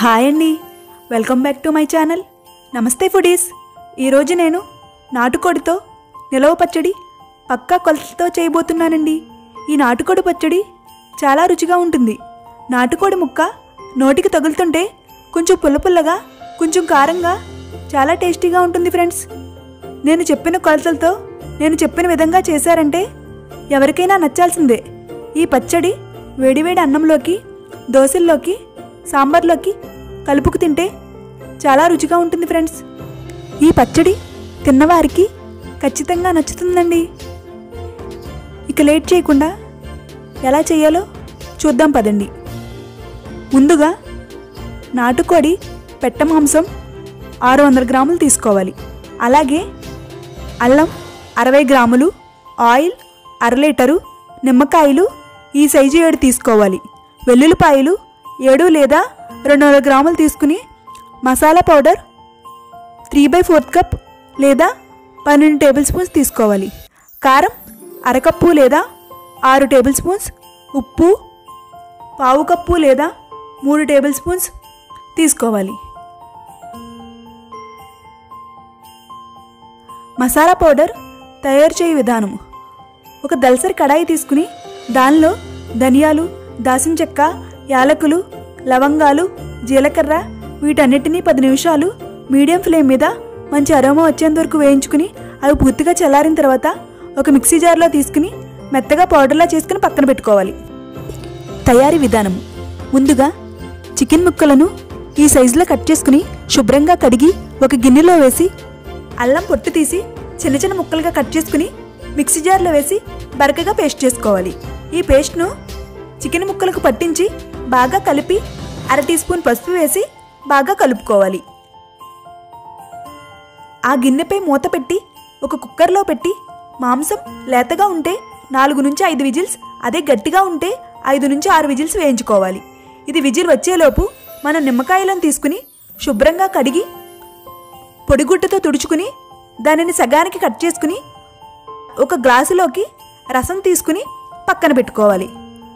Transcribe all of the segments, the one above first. हाय अंडी welcome back to my channel नमस्ते foodies. ఈరోజు నేను నాటుకోడితో నిలవ పచ్చడి పక్కా కొలతతో చేయబోతున్నానండి। ఈ నాటుకోడి పచ్చడి చాలా రుచిగా ఉంటుంది। నాటుకోడి ముక్క నోటికి తగులుతుంటే కొంచెం పుల్లపుల్లగా కొంచెం కారంగా చాలా టేస్టీగా ఉంటుంది ఫ్రెండ్స్। నేను చెప్పిన కొలతలతో నేను చెప్పిన విధంగా చేశారంటే ఎవరికైనా నచ్చాల్సిందే। ఈ పచ్చడి వేడివేడి అన్నంలోకి దోసల్లోకి సాంబార్లోకి కలుపుకు తింటే చాలా రుచిగా ఉంటుంది ఫ్రెండ్స్। ఈ పచ్చడి తిన్నవారికి ఖచ్చితంగా నచ్చుతుందండి। ఇక లేట్ చేయకుండా ఎలా చేయాలో చూద్దాం పదండి। ముందుగా నాటుకోడి పెట్ట మాంసం 600 గ్రాములు తీసుకోవాలి। అలాగే అల్లం 60 గ్రాములు, ఆయిల్ 1/2 లీటరు, నిమ్మకాయలు ఈ సైజు 7 తీసుకోవాలి। వెల్లుల్లిపాయలు 7 లేదా 200 గ్రాములు తీసుకుని మసాలా పౌడర్ 3/4 కప్ లేదా 12 టేబుల్ స్పూన్స్ తీసుకోవాలి। కారం 1/2 కప్పు లేదా 6 టేబుల్ స్పూన్స్, ఉప్పు 1/4 కప్పు లేదా 3 టేబుల్ స్పూన్స్ తీసుకోవాలి। మసాలా పౌడర్ తయారు చేయ విధానం, ఒక దల్సర్ కడాయి తీసుకుని దానిలో ధనియాలు, దాల్చిన చెక్క, యాలకులు, లవంగాలు, జీలకర్ర వీటన్నిటిని 10 నిమిషాలు మీడియం ఫ్లేమ్ మీద మంచి అరోమా వచ్చేంత వరకు వేయించుకుని అవి పూర్తిగా చల్లారిన తర్వాత ఒక మిక్సీ జార్లో తీసుకుని మెత్తగా పౌడర్లా చేసుకుని పక్కన పెట్టుకోవాలి। తయారీ విధానం, ముందుగా చికెన్ ముక్కలను ఈ సైజులో కట్ చేసుకుని శుభ్రంగా కడిగి ఒక గిన్నెలో వేసి అల్లం పొట్టు తీసి చిన్న చిన్న ముక్కలుగా కట్ చేసుకుని మిక్సీ జార్లో వేసి బరకగా పేస్ట్ చేసుకోవాలి। ఈ పేస్ట్ను చికెన్ ముక్కలకు పట్టించి బాగా కలిపి 1/2 టీ స్పూన్ పసుపు వేసి బాగా కలుపుకోవాలి। ఆ గిన్నెపై మూత పెట్టి ఒక కుక్కర్లో పెట్టి మాంసం లేతగా ఉంటే 4 నుంచి 5 విజిల్స్, అదే గట్టిగా ఉంటే 5 నుంచి 6 విజిల్స్ వేయించుకోవాలి। ఇది విజిల్ వచ్చేలోపు మనం నిమ్మకాయలను తీసుకుని శుభ్రంగా కడిగి పొడిగుడ్డతో తుడుచుకుని దానిని సగానికి కట్ చేసుకుని ఒక గ్లాసులోకి రసం తీసుకుని పక్కన పెట్టుకోవాలి।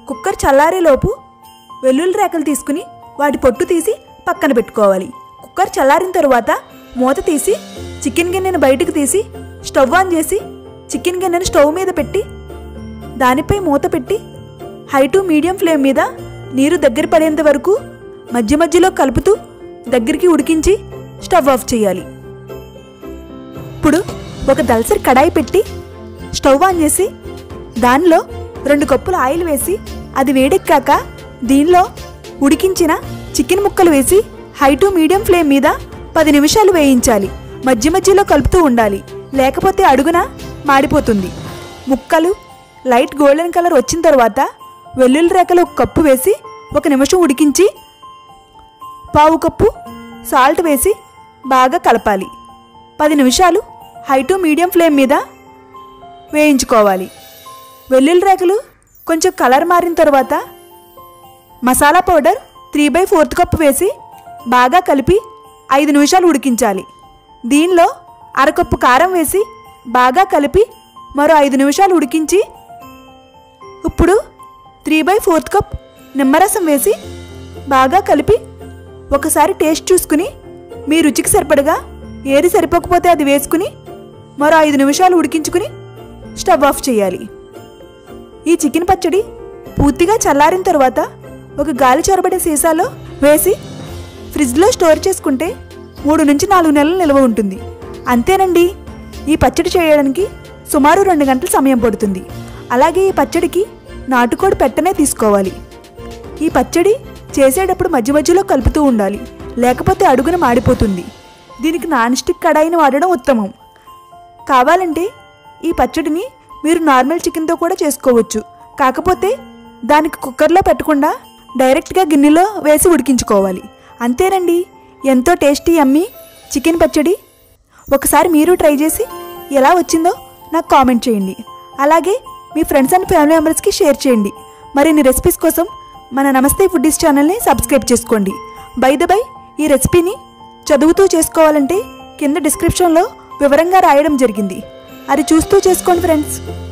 కుక్కర్ చల్లారేలోపు వెల్లుల్లి రేకలు తీసుకుని వాటి పొట్టు తీసి పక్కన పెట్టుకోవాలి। కుక్కర్ చల్లారిన తరువాత మూత తీసి చికెన్ గిన్నెను బయటకు తీసి స్టవ్ ఆన్ చేసి చికెన్ గిన్నెను స్టవ్ మీద పెట్టి దానిపై మూత పెట్టి హై టు మీడియం ఫ్లేమ్ మీద నీరు దగ్గర పడేంత వరకు మధ్య మధ్యలో కలుపుతూ దగ్గరికి ఉడికించి స్టవ్ ఆఫ్ చేయాలి। ఇప్పుడు ఒక దల్సరి కడాయి పెట్టి స్టవ్ ఆన్ చేసి దానిలో 2 కప్పులు ఆయిల్ వేసి అది వేడెక్కాక దీనిలో ఉడికించిన చికెన్ ముక్కలు వేసి హై టు మీడియం ఫ్లేమ్ మీద 10 నిమిషాలు వేయించాలి। మధ్య మధ్యలో కలుపుతూ ఉండాలి, లేకపోతే అడుగున మాడిపోతుంది। ముక్కలు లైట్ గోల్డెన్ కలర్ వచ్చిన తర్వాత వెల్లుల్లి రేకలు 1 కప్పు వేసి 1 నిమిషం ఉడికించి 1/4 కప్పు సాల్ట్ వేసి బాగా కలపాలి। 10 నిమిషాలు హై టు మీడియం ఫ్లేమ్ మీద వేయించుకోవాలి। వెల్లుల్లి రేకలు కొంచెం కలర్ మారిన తర్వాత మసాలా పౌడర్ 3/4 కప్పు వేసి బాగా కలిపి 5 నిమిషాలు ఉడికించాలి। దీనిలో 1/2 కప్పు కారం వేసి బాగా కలిపి మరో 5 నిమిషాలు ఉడికించి ఇప్పుడు 3/4 కప్ నిమ్మరసం వేసి బాగా కలిపి ఒకసారి టేస్ట్ చూసుకుని మీ రుచికి సరిపడగా ఏది సరిపోకపోతే అది వేసుకుని మరో 5 నిమిషాలు ఉడికించుకుని స్టవ్ ఆఫ్ చేయాలి। ఈ చికెన్ పచ్చడి పూర్తిగా చల్లారిన తర్వాత ఒక గాలి చొరబడే సీసాలో వేసి ఫ్రిడ్జ్లో స్టోర్ చేసుకుంటే 3 నుంచి 4 నెలలు నిల్వ ఉంటుంది। అంతేనండి, ఈ పచ్చడి చేయడానికి సుమారు 2 గంటల సమయం పడుతుంది। అలాగే ఈ పచ్చడికి నాటుకోడి పెట్టనే తీసుకోవాలి। ఈ పచ్చడి చేసేటప్పుడు మధ్య మధ్యలో కలుపుతూ ఉండాలి, లేకపోతే అడుగున మాడిపోతుంది। దీనికి నాన్ స్టిక్ కడాయిని వాడడం ఉత్తమం। కావాలంటే ఈ పచ్చడిని మీరు నార్మల్ చికెన్తో కూడా చేసుకోవచ్చు, కాకపోతే దానికి కుక్కర్లో పెట్టకుండా డైరెక్ట్గా గిన్నెలో వేసి ఉడికించుకోవాలి। అంతేనండి, ఎంతో టేస్టీ యమ్మీ చికెన్ పచ్చడి। ఒకసారి మీరు ట్రై చేసి ఎలా వచ్చిందో నాకు కామెంట్ చేయండి। అలాగే మీ ఫ్రెండ్స్ అండ్ ఫ్యామిలీ మెంబర్స్కి షేర్ చేయండి। మరిన్ని రెసిపీస్ కోసం మన నమస్తే ఫుడ్డీస్ ఛానల్ని సబ్స్క్రైబ్ చేసుకోండి। బై ద బై, ఈ రెసిపీని చదువుతూ చేసుకోవాలంటే కింద డిస్క్రిప్షన్లో వివరంగా రాయడం జరిగింది, అది చూస్తూ చేసుకోండి ఫ్రెండ్స్।